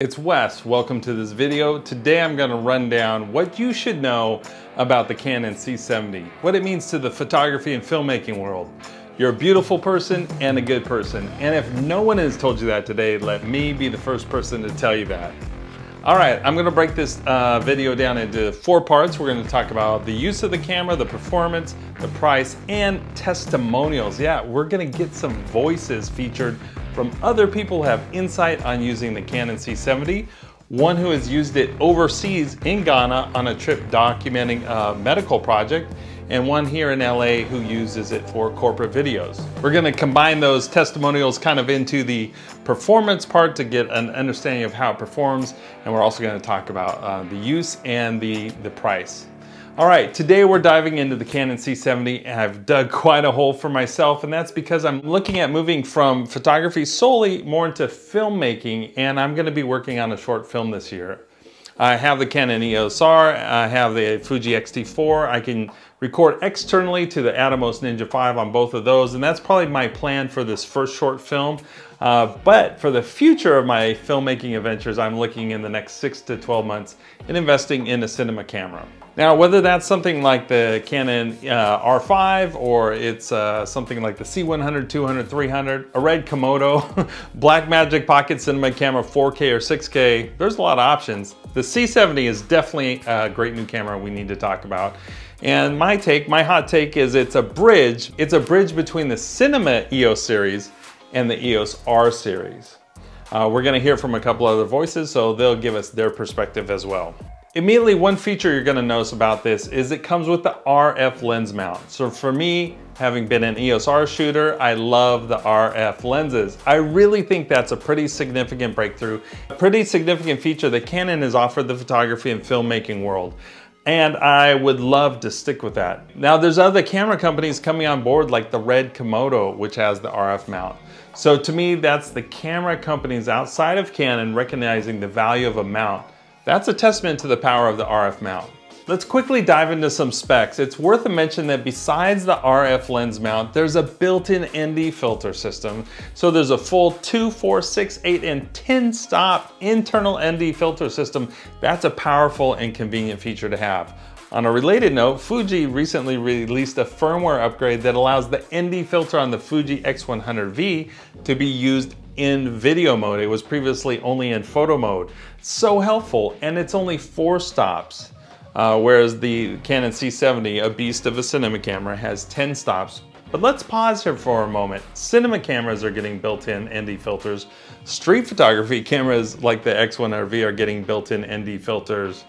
It's Wes, welcome to this video. Today I'm gonna run down what you should know about the Canon C70, what it means to the photography and filmmaking world. You're a beautiful person and a good person. And if no one has told you that today, let me be the first person to tell you that. All right, I'm gonna break this video down into four parts. We're gonna talk about the use of the camera, the performance, the price, and testimonials. Yeah, we're gonna get some voices featured from other people who have insight on using the Canon C70, one who has used it overseas in Ghana on a trip documenting a medical project, and one here in LA who uses it for corporate videos. We're gonna combine those testimonials kind of into the performance part to get an understanding of how it performs, and we're also gonna talk about the use and the price. All right, today we're diving into the Canon C70, and I've dug quite a hole for myself, and that's because I'm looking at moving from photography solely more into filmmaking, and I'm gonna be working on a short film this year. I have the Canon EOS R, I have the Fuji X-T4, I can record externally to the Atomos Ninja 5 on both of those, and that's probably my plan for this first short film. But for the future of my filmmaking adventures, I'm looking in the next 6 to 12 months and investing in a cinema camera. Now, whether that's something like the Canon R5, or it's something like the C100, 200, 300, a Red Komodo, Blackmagic Pocket Cinema Camera 4K or 6K, there's a lot of options. The C70 is definitely a great new camera we need to talk about. And my hot take is it's a bridge between the Cinema EOS series and the EOS R series. We're gonna hear from a couple other voices, so they'll give us their perspective as well. Immediately, one feature you're gonna notice about this is it comes with the RF lens mount. So for me, having been an EOS R shooter, I love the RF lenses. I really think that's a pretty significant breakthrough, a pretty significant feature that Canon has offered the photography and filmmaking world. And I would love to stick with that. Now, there's other camera companies coming on board like the Red Komodo, which has the RF mount. So to me, that's the camera companies outside of Canon recognizing the value of a mount. That's a testament to the power of the RF mount. Let's quickly dive into some specs. It's worth a mention that besides the RF lens mount, there's a built-in ND filter system. So there's a full 2, 4, 6, 8, and 10 stop internal ND filter system. That's a powerful and convenient feature to have. On a related note, Fuji recently released a firmware upgrade that allows the ND filter on the Fuji X100V to be used in video mode. It was previously only in photo mode. So helpful, and it's only 4 stops. Whereas the Canon C70, a beast of a cinema camera, has 10 stops. But let's pause here for a moment. Cinema cameras are getting built-in ND filters. Street photography cameras like the X100V are getting built-in ND filters.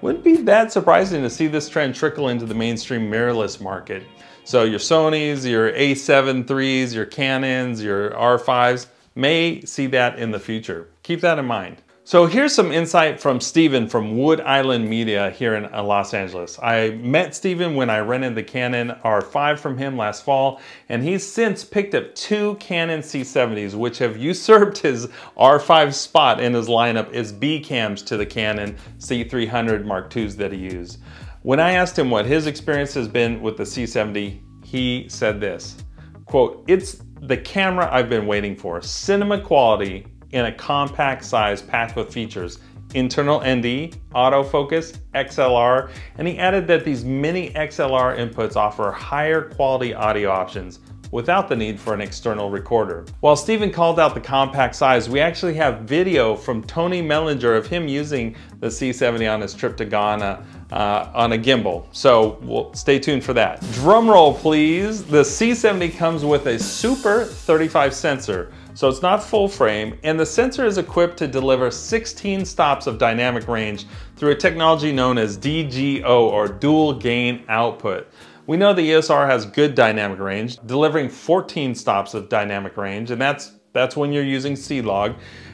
Wouldn't be that surprising to see this trend trickle into the mainstream mirrorless market. So your Sonys, your A7 IIIs, your Canons, your R5s may see that in the future. Keep that in mind. So here's some insight from Steven from Wood Island Media here in Los Angeles. I met Steven when I rented the Canon R5 from him last fall, and he's since picked up 2 Canon C70s, which have usurped his R5 spot in his lineup as B cams to the Canon C300 Mark IIs that he used. When I asked him what his experience has been with the C70, he said this, quote, "It's the camera I've been waiting for, cinema quality, in a compact size packed with features, internal ND, autofocus, XLR, and he added that these mini XLR inputs offer higher quality audio options without the need for an external recorder." While Steven called out the compact size, we actually have video from Tony Mellinger of him using the C70 on his trip to Ghana on a gimbal. So we'll stay tuned for that. Drum roll, please. The C70 comes with a Super 35 sensor. So it's not full frame, and the sensor is equipped to deliver 16 stops of dynamic range through a technology known as DGO, or dual gain output. We know the EOS R has good dynamic range, delivering 14 stops of dynamic range, and that's when you're using C-Log.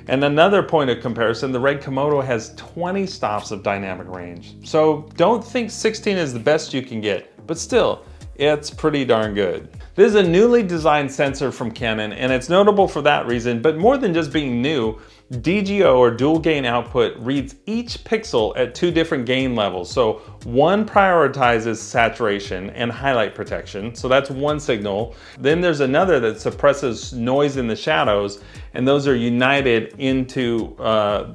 And another point of comparison, the Red Komodo has 20 stops of dynamic range. So don't think 16 is the best you can get, but still, it's pretty darn good. This is a newly designed sensor from Canon, and it's notable for that reason, but more than just being new, DGO, or dual gain output, reads each pixel at 2 different gain levels. So One prioritizes saturation and highlight protection, so that's one signal. Then there's another that suppresses noise in the shadows, and those are united into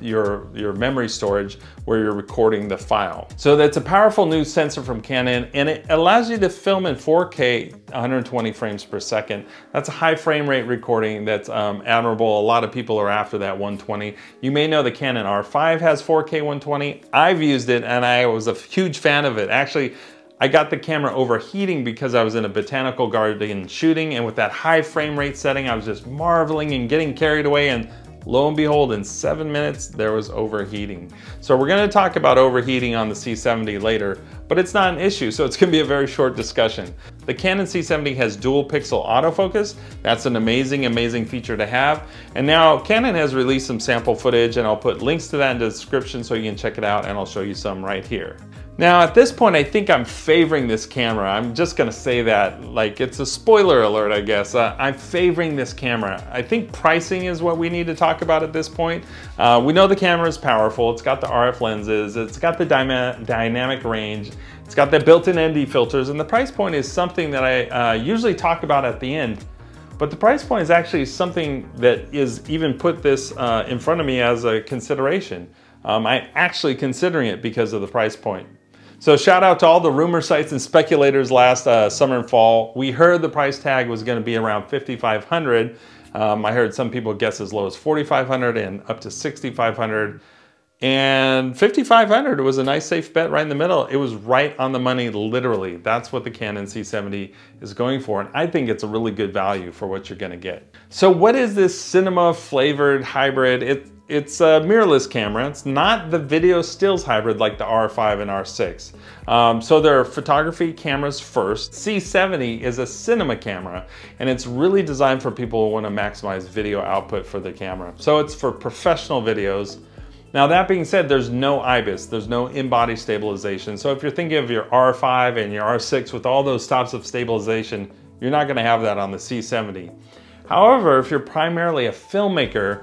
your memory storage where you're recording the file. So that's a powerful new sensor from Canon, and it allows you to film in 4K 120 frames per second. That's a high frame rate recording that's admirable. A lot of people are after that 120. You may know the Canon R5 has 4K 120. I've used it and I was a huge fan of it. Actually, I got the camera overheating because I was in a botanical garden shooting, and with that high frame rate setting, I was just marveling and getting carried away, and lo and behold, in 7 minutes, there was overheating. So we're gonna talk about overheating on the C70 later, but it's not an issue, so it's gonna be a very short discussion. The Canon C70 has dual pixel autofocus. That's an amazing, amazing feature to have. And now Canon has released some sample footage, and I'll put links to that in the description so you can check it out, and I'll show you some right here. Now at this point, I think I'm favoring this camera. I'm just gonna say that, like, it's a spoiler alert, I guess. I'm favoring this camera. I think pricing is what we need to talk about at this point. We know the camera is powerful. It's got the RF lenses, it's got the dynamic range, it's got the built-in ND filters, and the price point is something that I usually talk about at the end. But the price point is actually something that is even put this in front of me as a consideration. I'm actually considering it because of the price point. So shout out to all the rumor sites and speculators last summer and fall. We heard the price tag was gonna be around $5,500. I heard some people guess as low as $4,500 and up to $6,500. And $5,500 was a nice safe bet right in the middle. It was right on the money, literally. That's what the Canon C70 is going for. And I think it's a really good value for what you're gonna get. So what is this cinema flavored hybrid? It's a mirrorless camera. It's not the video stills hybrid like the R5 and R6. So there are photography cameras first. C70 is a cinema camera, and it's really designed for people who want to maximize video output for the camera. So it's for professional videos. Now that being said, there's no IBIS, there's no in-body stabilization. So if you're thinking of your R5 and your R6 with all those stops of stabilization, you're not gonna have that on the C70. However, if you're primarily a filmmaker,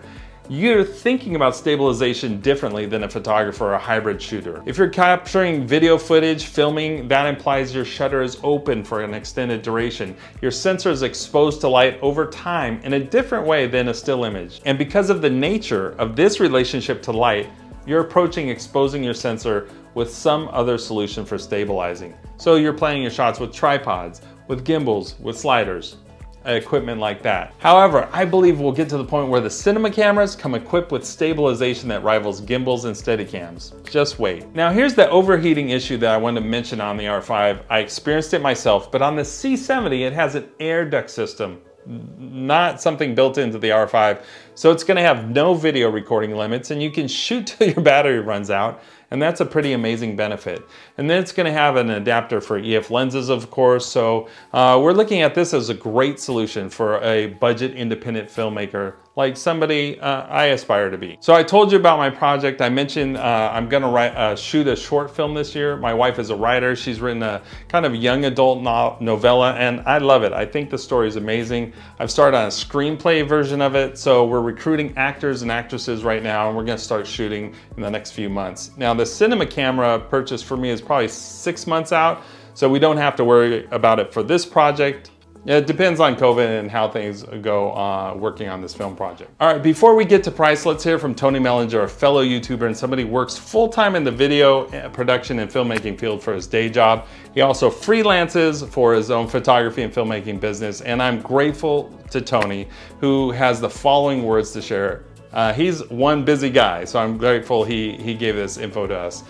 you're thinking about stabilization differently than a photographer or a hybrid shooter. If you're capturing video footage, filming, that implies your shutter is open for an extended duration. Your sensor is exposed to light over time in a different way than a still image. And because of the nature of this relationship to light, you're approaching exposing your sensor with some other solution for stabilizing. So you're planning your shots with tripods, with gimbals, with sliders, equipment like that. However, I believe we'll get to the point where the cinema cameras come equipped with stabilization that rivals gimbals and Steadicams. Just wait. Now here's the overheating issue that I wanted to mention on the R5. I experienced it myself, but on the C70, it has an air duct system, not something built into the R5. So it's gonna have no video recording limits, and you can shoot till your battery runs out. And that's a pretty amazing benefit. And then it's gonna have an adapter for EF lenses, of course. So we're looking at this as a great solution for a budget independent filmmaker, like somebody I aspire to be. So I told you about my project. I mentioned I'm gonna shoot a short film this year. My wife is a writer. She's written a kind of young adult novella, and I love it. I think the story is amazing. I've started on a screenplay version of it. So we're recruiting actors and actresses right now, and we're gonna start shooting in the next few months. Now the cinema camera purchase for me is probably 6 months out. So we don't have to worry about it for this project. It depends on COVID and how things go working on this film project. All right, before we get to price, let's hear from Tony Mellinger, a fellow YouTuber and somebody who works full-time in the video production and filmmaking field for his day job. He also freelances for his own photography and filmmaking business. And I'm grateful to Tony, who has the following words to share. He's one busy guy, so I'm grateful he gave this info to us.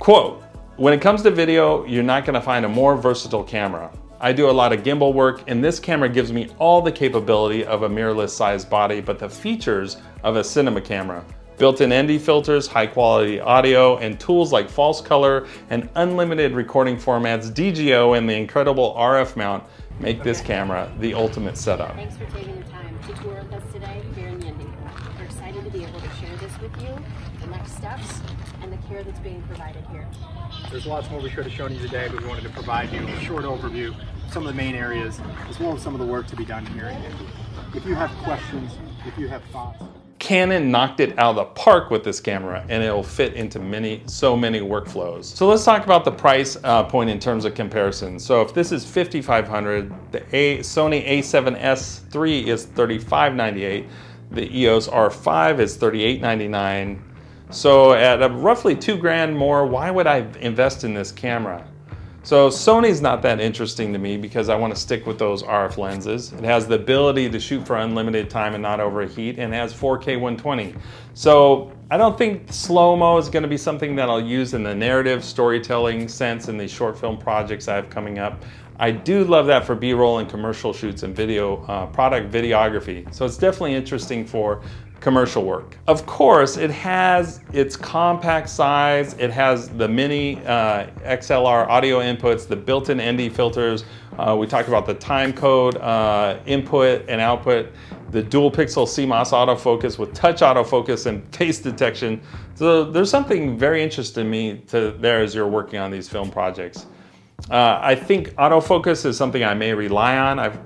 Quote, "When it comes to video, you're not gonna find a more versatile camera. I do a lot of gimbal work, and this camera gives me all the capability of a mirrorless sized body, but the features of a cinema camera. Built-in ND filters, high quality audio, and tools like false color and unlimited recording formats, DGO and the incredible RF mount make this camera the ultimate setup." Thanks for taking the time to tour with us today here in Indy. We're excited to be able to share this with you, the next steps, and the care that's being provided here. There's lots more we could have shown you today, but we wanted to provide you a short overview of some of the main areas, as well as some of the work to be done here in Indy. If you have questions, if you have thoughts. Canon knocked it out of the park with this camera, and it'll fit into so many workflows. So let's talk about the price point in terms of comparison. So if this is $5,500, the Sony A7S III is $3,598, the EOS R5 is $3,899. So at roughly $2,000 more, why would I invest in this camera? So Sony's not that interesting to me because I want to stick with those RF lenses. It has the ability to shoot for unlimited time and not overheat, and has 4K 120. So I don't think slow-mo is going to be something that I'll use in the narrative storytelling sense in these short film projects I have coming up. I do love that for B-roll and commercial shoots and video product videography. So it's definitely interesting for commercial work. Of course, it has its compact size. It has the mini XLR audio inputs, the built-in ND filters. We talked about the time code input and output, the dual pixel CMOS autofocus with touch autofocus and face detection. So there's something very interesting to me there as you're working on these film projects. I think autofocus is something I may rely on. I've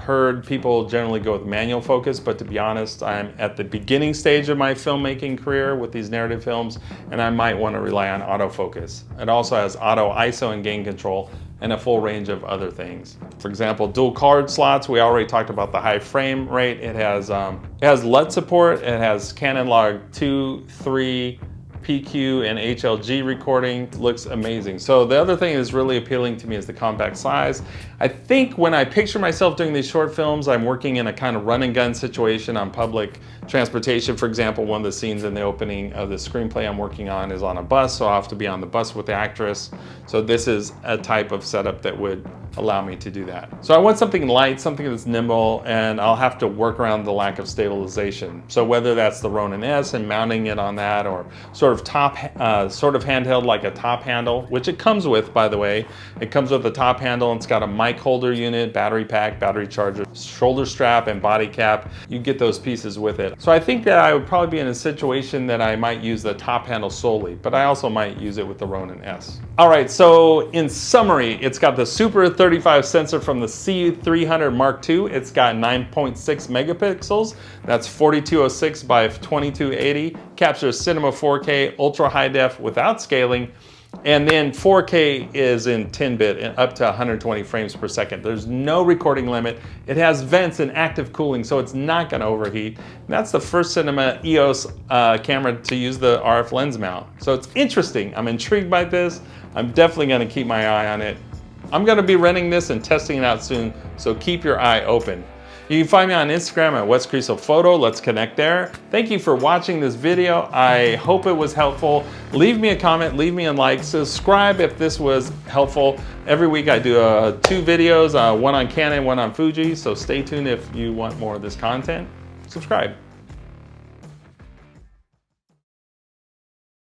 heard people generally go with manual focus, but to be honest, I'm at the beginning stage of my filmmaking career with these narrative films, and I might want to rely on autofocus. It also has auto ISO and gain control and a full range of other things. For example, dual card slots, we already talked about the high frame rate. It has LUT support, it has Canon Log 2, 3, PQ and HLG recording. Looks amazing. So the other thing that's really appealing to me is the compact size. I think when I picture myself doing these short films, I'm working in a kind of run and gun situation on public transportation. For example, one of the scenes in the opening of the screenplay I'm working on is on a bus, so I'll have to be on the bus with the actress. So this is a type of setup that would allow me to do that. So I want something light, something that's nimble, and I'll have to work around the lack of stabilization. So whether that's the Ronin-S and mounting it on that, or sort of handheld like a top handle, which it comes with, by the way. It comes with a top handle, and it's got a mic holder unit, battery pack, battery charger, shoulder strap, and body cap. You get those pieces with it. So I think that I would probably be in a situation that I might use the top handle solely, but I also might use it with the Ronin-S. All right, so in summary, it's got the Super 35 sensor from the C300 Mark II. It's got 9.6 megapixels. That's 4206 by 2280. Captures cinema 4K, ultra high def without scaling. And then 4K is in 10-bit and up to 120 frames per second. There's no recording limit. It has vents and active cooling, so it's not gonna overheat. And that's the first Cinema EOS camera to use the RF lens mount. So it's interesting. I'm intrigued by this. I'm definitely gonna keep my eye on it. I'm gonna be renting this and testing it out soon, so keep your eye open. You can find me on Instagram at WesKrieselPhoto. Let's connect there. Thank you for watching this video. I hope it was helpful. Leave me a comment, leave me a like, subscribe if this was helpful. Every week I do 2 videos, one on Canon, one on Fuji. So stay tuned if you want more of this content. Subscribe.